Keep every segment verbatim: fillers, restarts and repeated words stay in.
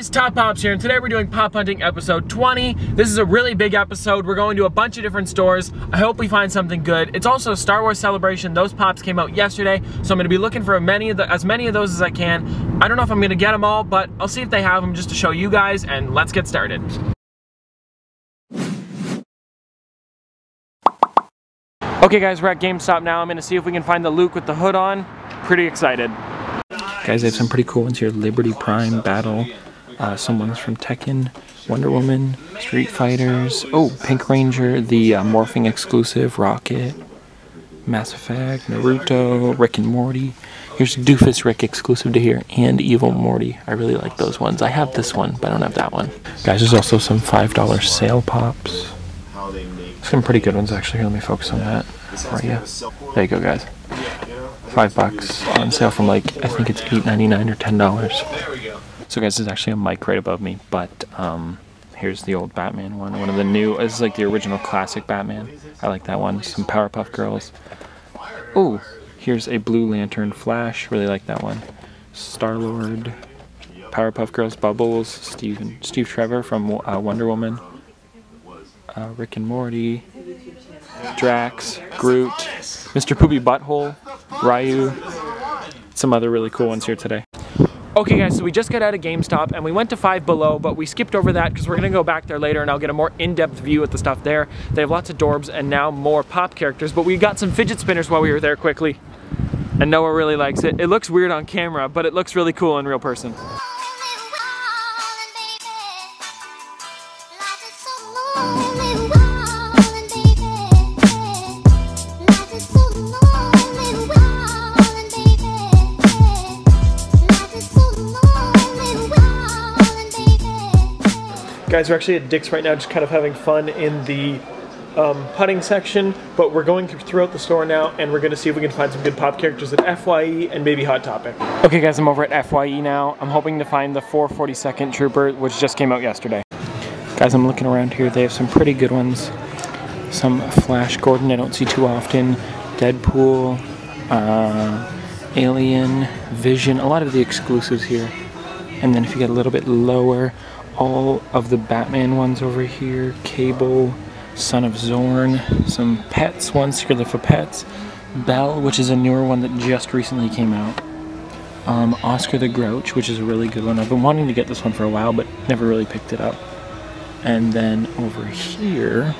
guys, Top Pops here, and today we're doing Pop Hunting episode twenty. This is a really big episode. We're going to a bunch of different stores. I hope we find something good. It's also Star Wars Celebration. Those Pops came out yesterday, so I'm gonna be looking for many of the, as many of those as I can. I don't know if I'm gonna get them all, but I'll see if they have them just to show you guys, and let's get started. Okay guys, we're at GameStop now. I'm gonna see if we can find the Luke with the hood on. Pretty excited. Guys, they have some pretty cool ones here. Liberty Prime, Battle, uh, some ones from Tekken, Wonder Woman, Street Fighters, oh, Pink Ranger, the uh, morphing exclusive, Rocket, Mass Effect, Naruto, Rick and Morty. Here's Doofus Rick exclusive to here, and Evil Morty. I really like those ones. I have this one, but I don't have that one. Guys, there's also some five dollar sale pops. Some pretty good ones, actually. Here, let me focus on that. Right, yeah. There you go, guys. Five bucks on sale from like, I think it's eight ninety-nine or ten dollars. So guys, there's actually a mic right above me, but um, here's the old Batman one. One of the new, this is like the original classic Batman. I like that one. Some Powerpuff Girls. Oh, here's a Blue Lantern Flash. Really like that one. Star-Lord, Powerpuff Girls, Bubbles, Steve, Steve Trevor from uh, Wonder Woman, uh, Rick and Morty, Drax, Groot, Mister Poopy Butthole, Ryu, some other really cool ones here today. Okay guys, so we just got out of GameStop and we went to Five Below, but we skipped over that because we're gonna go back there later and I'll get a more in-depth view at the stuff there. They have lots of Dorbs and now more pop characters, but we got some fidget spinners while we were there quickly. And Noah really likes it. It looks weird on camera, but it looks really cool in real person. Guys, we're actually at Dick's right now, just kind of having fun in the um, putting section, but we're going throughout the store now and we're gonna see if we can find some good pop characters at F Y E and maybe Hot Topic. Okay guys, I'm over at F Y E now. I'm hoping to find the four forty-second Trooper, which just came out yesterday. Guys, I'm looking around here. They have some pretty good ones. Some Flash Gordon I don't see too often, Deadpool, uh, Alien, Vision, a lot of the exclusives here. And then if you get a little bit lower, all of the Batman ones over here, Cable, Son of Zorn, some Pets ones, Secret Life of Pets, Belle, which is a newer one that just recently came out, um, Oscar the Grouch, which is a really good one. I've been wanting to get this one for a while, but never really picked it up. And then over here,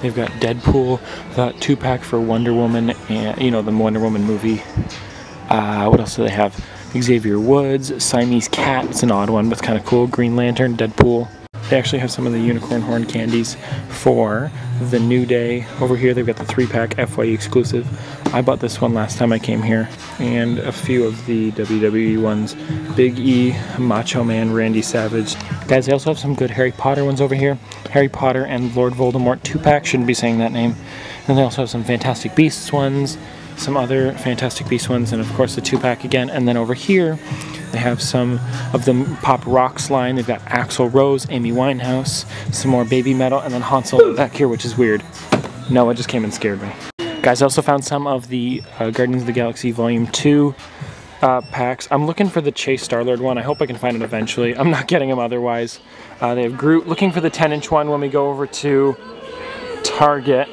they've got Deadpool, the two-pack for Wonder Woman, and you know, the Wonder Woman movie. Uh, what else do they have? Xavier Woods, Siamese Cat, it's an odd one, but it's kind of cool. Green Lantern, Deadpool. They actually have some of the unicorn horn candies for the New Day. Over here they've got the three-pack F Y E exclusive. I bought this one last time I came here. And a few of the W W E ones. Big E, Macho Man, Randy Savage. Guys, they also have some good Harry Potter ones over here. Harry Potter and Lord Voldemort two-pack, shouldn't be saying that name. And they also have some Fantastic Beasts ones, some other Fantastic Beasts ones, and of course the two-pack again. And then over here, they have some of the Pop Rocks line. They've got Axl Rose, Amy Winehouse, some more Baby Metal, and then Hansel back here, which is weird. Noah just came and scared me. Guys, I also found some of the uh, Guardians of the Galaxy Volume two uh, packs. I'm looking for the Chase Star-Lord one. I hope I can find it eventually. I'm not getting them otherwise. Uh, they have Groot. Looking for the ten inch one when we go over to Target.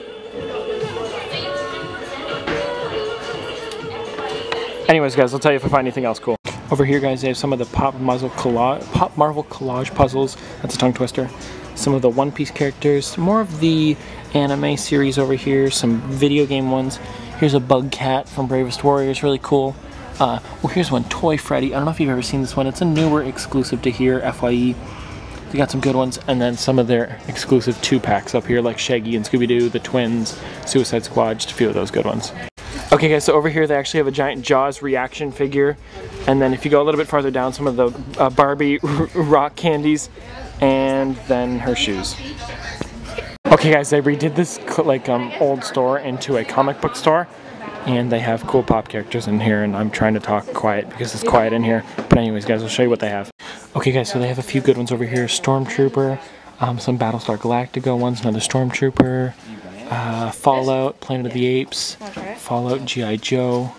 Anyways, guys, I'll tell you if I find anything else cool. Over here, guys, they have some of the Pop, Muzzle collage, Pop Marvel collage puzzles. That's a tongue twister. Some of the One Piece characters. More of the anime series over here. Some video game ones. Here's a Bug Cat from Bravest Warriors. Really cool. Uh, well, here's one, Toy Freddy. I don't know if you've ever seen this one. It's a newer exclusive to here, F Y E. They got some good ones. And then some of their exclusive two-packs up here, like Shaggy and Scooby-Doo, the Twins, Suicide Squad, just a few of those good ones. Okay guys, so over here they actually have a giant Jaws reaction figure, and then if you go a little bit farther down, some of the uh, Barbie rock candies, and then her shoes. Okay guys, they redid this like um, old store into a comic book store, and they have cool pop characters in here, and I'm trying to talk quiet because it's quiet in here, but anyways guys, I'll show you what they have. Okay guys, so they have a few good ones over here. Stormtrooper, um, some Battlestar Galactica ones, another Stormtrooper, Uh, Fallout, Planet of the Apes, Fallout, G I Joe,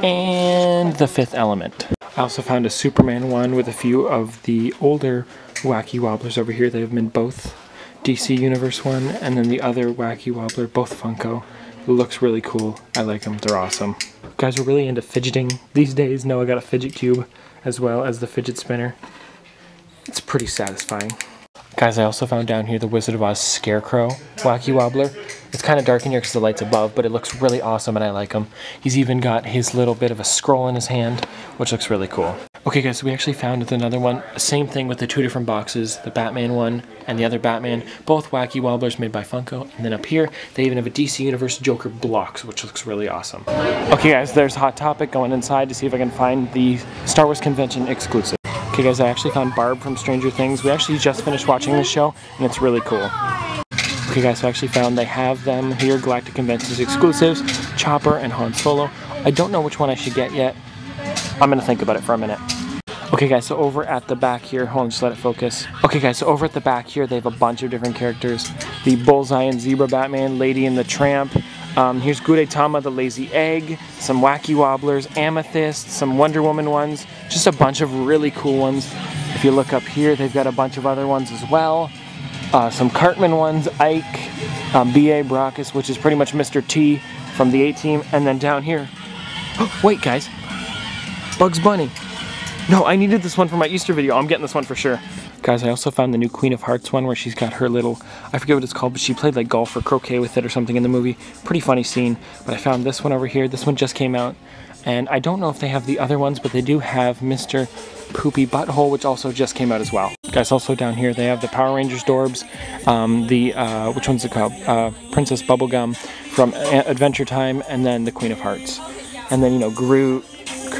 and The Fifth Element. I also found a Superman one with a few of the older Wacky Wobblers over here. They have been both D C Universe one, and then the other Wacky Wobbler, both Funko. It looks really cool. I like them. They're awesome. Guys, we're really into fidgeting these days. Noah got a fidget cube as well as the fidget spinner. It's pretty satisfying. Guys, I also found down here the Wizard of Oz Scarecrow Wacky Wobbler. It's kind of dark in here because the light's above, but it looks really awesome and I like him. He's even got his little bit of a scroll in his hand, which looks really cool. Okay guys, so we actually found another one. Same thing with the two different boxes, the Batman one and the other Batman. Both Wacky Wobblers made by Funko. And then up here, they even have a D C Universe Joker blocks, which looks really awesome. Okay guys, there's Hot Topic, going inside to see if I can find the Star Wars Convention exclusive. Okay guys, I actually found Barb from Stranger Things. We actually just finished watching this show, and it's really cool. Okay guys, so I actually found they have them here, Galactic Conventions exclusives, Chopper and Han Solo. I don't know which one I should get yet. I'm gonna think about it for a minute. Okay guys, so over at the back here, hold on, just let it focus. Okay guys, so over at the back here, they have a bunch of different characters. The Bullseye and Zebra Batman, Lady and the Tramp. Um, here's Gudetama the Lazy Egg, some Wacky Wobblers, Amethyst, some Wonder Woman ones, just a bunch of really cool ones. If you look up here, they've got a bunch of other ones as well. Uh, some Cartman ones, Ike, um, B A Brockus, which is pretty much Mister T from the A-Team, and then down here. Oh, wait guys, Bugs Bunny. No, I needed this one for my Easter video. I'm getting this one for sure. Guys, I also found the new Queen of Hearts one where she's got her little, I forget what it's called, but she played like golf or croquet with it or something in the movie. Pretty funny scene. But I found this one over here. This one just came out. And I don't know if they have the other ones, but they do have Mister Poopy Butthole, which also just came out as well. Guys, also down here, they have the Power Rangers Dorbs, um, the, uh, which one's it called? Uh, Princess Bubblegum from a Adventure Time, and then the Queen of Hearts. And then, you know, Groot,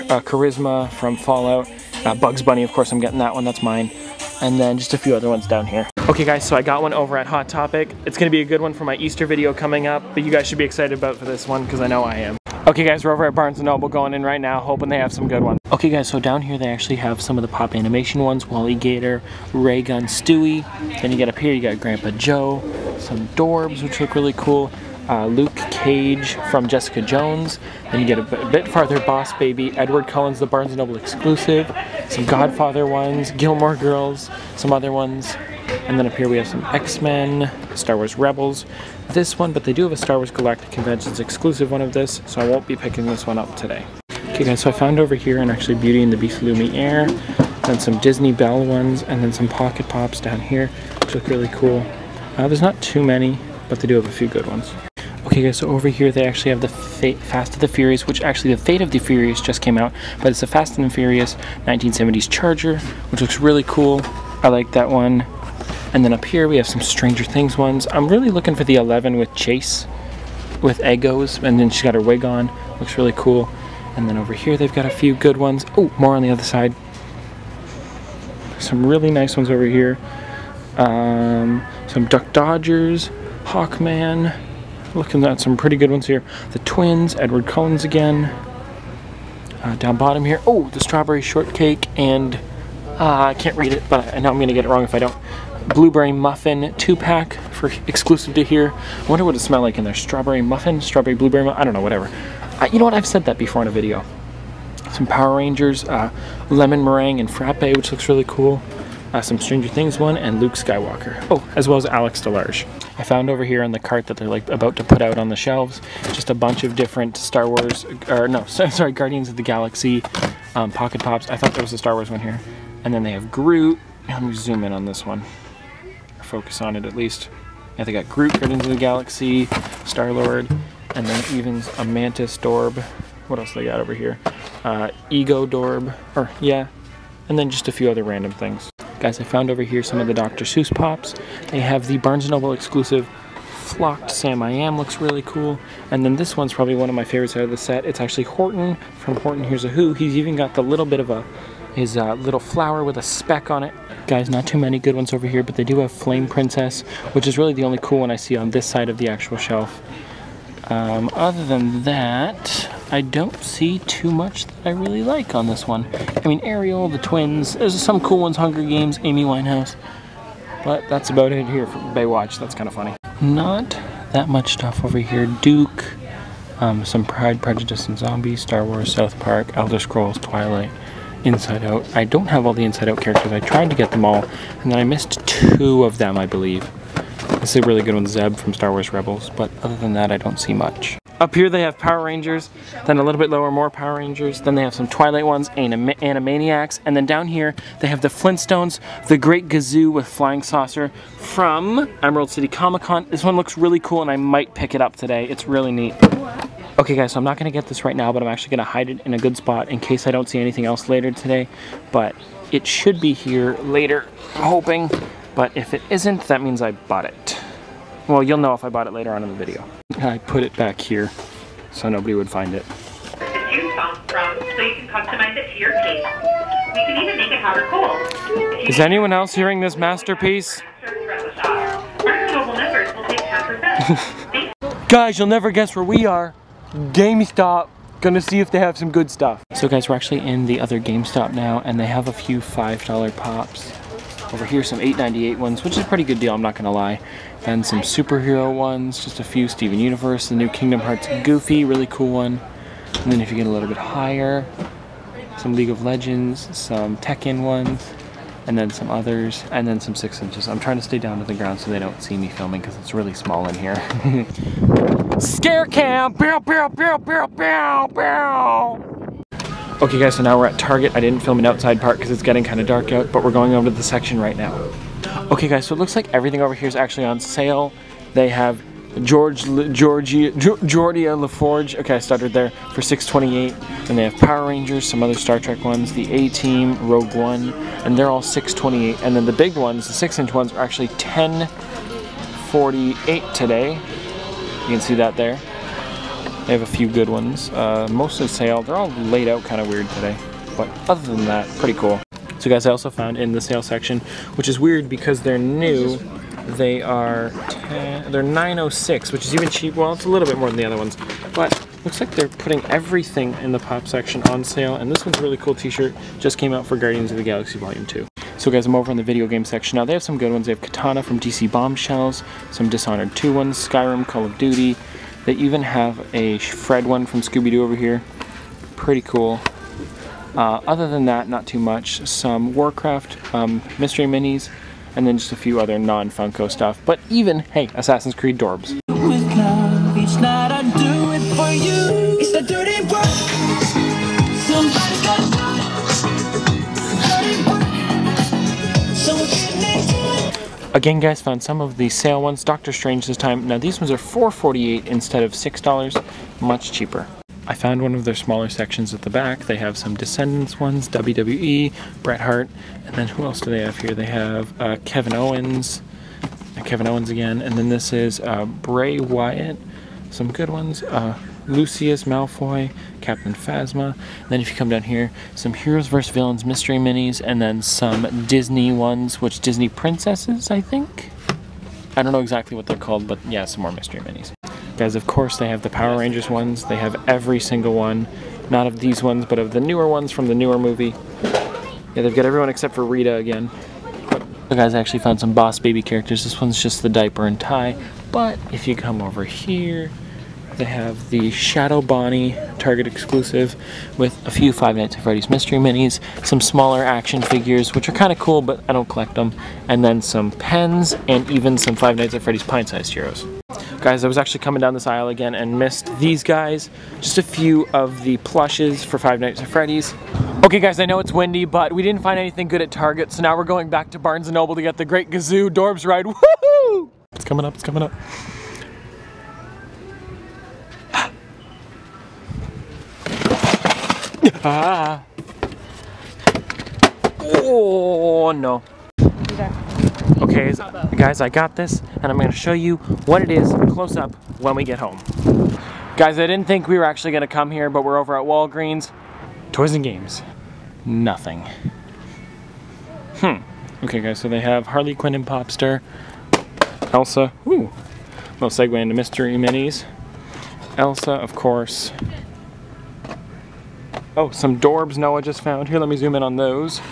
uh, Charisma from Fallout, uh, Bugs Bunny, of course, I'm getting that one, that's mine. And then just a few other ones down here. Okay guys, so I got one over at Hot Topic. It's gonna be a good one for my Easter video coming up, but you guys should be excited about for this one because I know I am. Okay guys, we're over at Barnes and Noble going in right now, hoping they have some good ones. Okay guys, so down here they actually have some of the Pop Animation ones, Wally Gator, Ray Gun Stewie. Then you get up here, you got Grandpa Joe, some Dorbs, which look really cool. Uh, Luke Cage from Jessica Jones. Then you get a bit, a bit farther, Boss Baby, Edward Cullen's the Barnes and Noble exclusive, some Godfather ones, Gilmore Girls, some other ones, and then up here we have some X-Men, Star Wars Rebels, this one, but they do have a Star Wars Galactic Conventions exclusive one of this, so I won't be picking this one up today. Okay guys, so I found over here, and actually Beauty and the Beast Lumiere, then some Disney Belle ones, and then some Pocket Pops down here, which look really cool. Uh, there's not too many, but they do have a few good ones. Okay guys, so over here they actually have the Fate, Fast and the Furious, which actually the Fate of the Furious just came out, but it's the Fast and the Furious nineteen seventies Charger, which looks really cool. I like that one. And then up here we have some Stranger Things ones. I'm really looking for the eleven with Chase, with Eggos, and then she's got her wig on. Looks really cool. And then over here they've got a few good ones. Oh, more on the other side. Some really nice ones over here. Um, some Duck Dodgers, Hawkman. Looking at some pretty good ones here. The Twins, Edward Cullen's again. Uh, down bottom here, oh, the Strawberry Shortcake and, uh, I can't read it, but I know I'm gonna get it wrong if I don't. Blueberry Muffin two-pack for exclusive to here. I wonder what it smelled like in there. Strawberry Muffin, Strawberry Blueberry Muffin, I don't know, whatever. Uh, you know what, I've said that before in a video. Some Power Rangers, uh, Lemon Meringue and Frappe, which looks really cool. Uh, some Stranger Things one, and Luke Skywalker. Oh, as well as Alex DeLarge. I found over here on the cart that they're like about to put out on the shelves, just a bunch of different Star Wars, or no, sorry, Guardians of the Galaxy um, Pocket Pops. I thought there was a Star Wars one here. And then they have Groot. Let me zoom in on this one. Focus on it at least. Yeah, they got Groot, Guardians of the Galaxy, Star-Lord, and then even a Mantis Dorb. What else they got over here? Uh, Ego Dorb, or yeah. And then just a few other random things. Guys, I found over here some of the Doctor Seuss Pops. They have the Barnes and Noble exclusive Flocked Sam I Am, looks really cool. And then this one's probably one of my favorites out of the set. It's actually Horton from Horton Hears a Who. He's even got the little bit of a, his uh, little flower with a speck on it. Guys, not too many good ones over here, but they do have Flame Princess, which is really the only cool one I see on this side of the actual shelf. Um, other than that, I don't see too much that I really like on this one. I mean, Ariel, the Twins, there's some cool ones, Hunger Games, Amy Winehouse, but that's about it here for Baywatch. That's kind of funny. Not that much stuff over here. Duke, um, some Pride, Prejudice, and Zombies, Star Wars, South Park, Elder Scrolls, Twilight, Inside Out. I don't have all the Inside Out characters. I tried to get them all, and then I missed two of them, I believe. This is a really good one, Zeb from Star Wars Rebels, but other than that, I don't see much. Up here they have Power Rangers, then a little bit lower, more Power Rangers, then they have some Twilight ones, Anim Animaniacs, and then down here they have the Flintstones, the Great Gazoo with Flying Saucer from Emerald City Comic Con. This one looks really cool and I might pick it up today. It's really neat. Okay guys, so I'm not going to get this right now, but I'm actually going to hide it in a good spot in case I don't see anything else later today, but it should be here later, I'm hoping, but if it isn't, that means I bought it. Well, you'll know if I bought it later on in the video. I put it back here so nobody would find it. It's you from, so you can customize it to your taste. We can even make it hot or cold. Is anyone else hearing this masterpiece? Guys, you'll never guess where we are. GameStop. Gonna see if they have some good stuff. So guys, we're actually in the other GameStop now, and they have a few five dollar pops. Over here, some eight ninety-eight ones, which is a pretty good deal, I'm not gonna lie. And some superhero ones, just a few. Steven Universe, the new Kingdom Hearts Goofy, really cool one. And then if you get a little bit higher, some League of Legends, some Tekken ones, and then some others, and then some six inches. I'm trying to stay down to the ground so they don't see me filming because it's really small in here. Scare cam! Bow, bow, bow, bow, bow, bow! Okay guys, so now we're at Target. I didn't film an outside part because it's getting kind of dark out, but we're going over to the section right now. Okay guys, so it looks like everything over here is actually on sale. They have George, Georgia, Georgia LaForge, okay I stuttered there, for six twenty-eight. And they have Power Rangers, some other Star Trek ones, the A-Team, Rogue One, and they're all six twenty-eight. And then the big ones, the six inch ones, are actually ten forty-eight today. You can see that there. They have a few good ones, uh, mostly sale. They're all laid out kind of weird today, but other than that, pretty cool. So guys, I also found in the sale section, which is weird because they're new, they are ten, they're nine oh six, which is even cheap. Well, it's a little bit more than the other ones, but looks like they're putting everything in the pop section on sale, and this one's a really cool t-shirt, just came out for Guardians of the Galaxy Volume two. So guys, I'm over on the video game section now. They have some good ones. They have Katana from D C Bombshells, some Dishonored two ones, Skyrim, Call of Duty. They even have a Fred one from Scooby-Doo over here. Pretty cool. Uh, other than that, not too much. Some Warcraft, um, Mystery Minis, and then just a few other non-Funko stuff. But even, hey, Assassin's Creed Dorbs. Again guys, found some of the sale ones, Doctor Strange this time. Now these ones are four forty-eight instead of six dollars, much cheaper. I found one of their smaller sections at the back. They have some Descendants ones, W W E, Bret Hart, and then who else do they have here? They have uh, Kevin Owens, uh, Kevin Owens again, and then this is uh, Bray Wyatt, some good ones, uh, Lucius Malfoy, Captain Phasma, and then if you come down here, some Heroes versus. Villains mystery minis, and then some Disney ones, which Disney princesses, I think? I don't know exactly what they're called, but yeah, some more mystery minis. Guys, of course, they have the Power Rangers ones. They have every single one. Not of these ones, but of the newer ones from the newer movie. Yeah, they've got everyone except for Rita again. So guys, I actually found some Boss Baby characters. This one's just the diaper and tie, but if you come over here, they have the Shadow Bonnie Target exclusive with a few Five Nights at Freddy's Mystery Minis, some smaller action figures, which are kind of cool, but I don't collect them, and then some pens, and even some Five Nights at Freddy's pint-sized heroes. Guys, I was actually coming down this aisle again and missed these guys. Just a few of the plushes for Five Nights at Freddy's. Okay guys, I know it's windy, but we didn't find anything good at Target, so now we're going back to Barnes and Noble to get the Great Gazoo Dorbs ride. Woohoo! It's coming up, it's coming up. Ah. Oh no. Okay guys, I got this and I'm going to show you what it is close up when we get home. Guys, I didn't think we were actually going to come here, but we're over at Walgreens. Toys and games. Nothing. Hmm. Okay guys, so they have Harley Quinn and Popstar, Elsa, ooh, little segue into mystery minis, Elsa of course. Oh, some Dorbs Noah just found. Here, let me zoom in on those.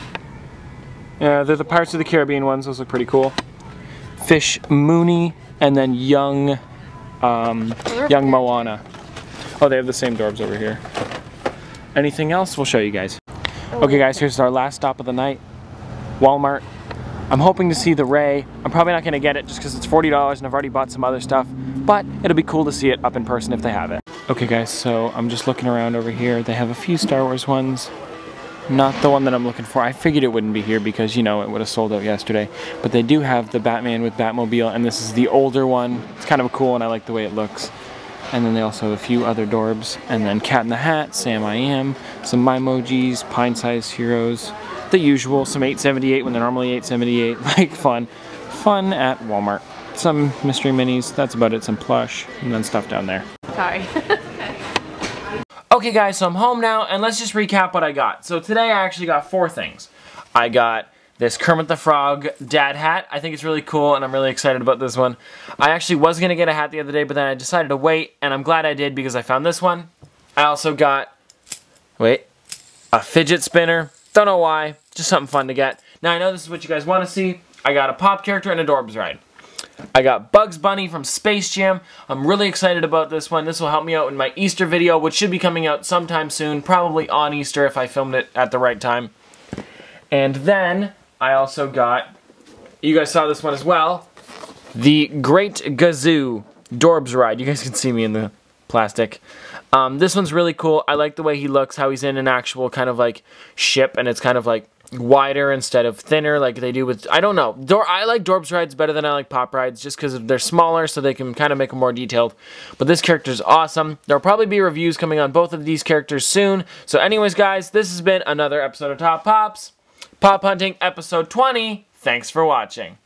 Yeah, they're the Pirates of the Caribbean ones. Those look pretty cool. Fish Mooney, and then young, um, young Moana. Oh, they have the same Dorbs over here. Anything else? We'll show you guys. Okay guys, here's our last stop of the night, Walmart. I'm hoping to see the Ray. I'm probably not gonna get it just because it's forty dollars and I've already bought some other stuff, but it'll be cool to see it up in person if they have it. Okay guys, so I'm just looking around over here. They have a few Star Wars ones. Not the one that I'm looking for. I figured it wouldn't be here because, you know, it would have sold out yesterday. But they do have the Batman with Batmobile, and this is the older one. It's kind of cool and I like the way it looks. And then they also have a few other Dorbs, and then Cat in the Hat, Sam I Am, some Mimojis, Pine Size Heroes, the usual, some eight seventy-eight when they're normally eight seventy-eight, like fun. Fun at Walmart. Some mystery minis, that's about it, some plush, and then stuff down there. Sorry. Okay guys, so I'm home now, and let's just recap what I got. So today I actually got four things. I got this Kermit the Frog dad hat. I think it's really cool and I'm really excited about this one. I actually was gonna get a hat the other day, but then I decided to wait, and I'm glad I did because I found this one. I also got, wait, a fidget spinner. Don't know why, just something fun to get. Now I know this is what you guys wanna see. I got a Pop character and a Dorbs ride. I got Bugs Bunny from Space Jam. I'm really excited about this one. This will help me out in my Easter video, which should be coming out sometime soon, probably on Easter if I filmed it at the right time. And then I also got, you guys saw this one as well, the Great Gazoo Dorbs ride. You guys can see me in the plastic. Um, this one's really cool. I like the way he looks, how he's in an actual kind of like ship, and it's kind of like wider instead of thinner like they do with, I don't know. Dor I like Dorbs rides better than I like Pop rides just because they're smaller so they can kind of make them more detailed. But this character's awesome. There'll probably be reviews coming on both of these characters soon. So anyways guys, this has been another episode of Top Pops. Pop Hunting episode twenty. Thanks for watching.